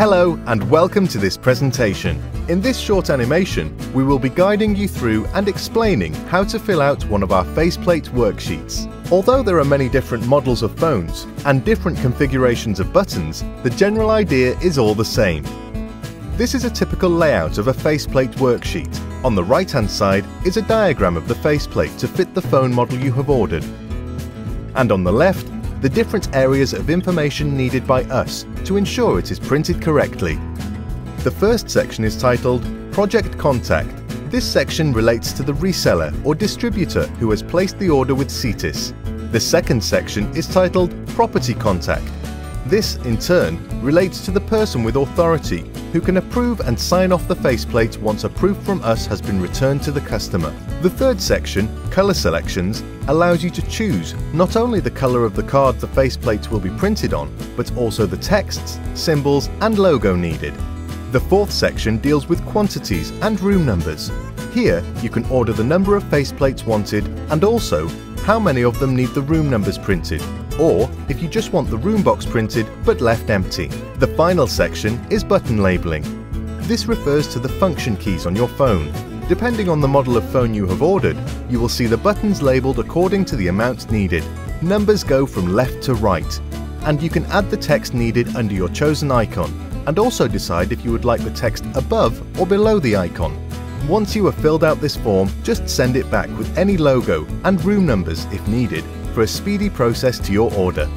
Hello and welcome to this presentation. In this short animation, we will be guiding you through and explaining how to fill out one of our faceplate worksheets. Although there are many different models of phones and different configurations of buttons, the general idea is all the same. This is a typical layout of a faceplate worksheet. On the right-hand side is a diagram of the faceplate to fit the phone model you have ordered. And on the left, the different areas of information needed by us to ensure it is printed correctly. The first section is titled Project Contact. This section relates to the reseller or distributor who has placed the order with Cetis. The second section is titled Property Contact. This, in turn, relates to the person with authority who can approve and sign off the faceplate once a proof from us has been returned to the customer. The third section, Color Selections, allows you to choose not only the color of the card the faceplate will be printed on, but also the texts, symbols and logo needed. The fourth section deals with quantities and room numbers. Here you can order the number of faceplates wanted and also how many of them need the room numbers printed, or if you just want the room box printed but left empty. The final section is button labeling. This refers to the function keys on your phone. Depending on the model of phone you have ordered, you will see the buttons labeled according to the amount needed. Numbers go from left to right, and you can add the text needed under your chosen icon, and also decide if you would like the text above or below the icon. Once you have filled out this form, just send it back with any logo and room numbers if needed for a speedy process to your order.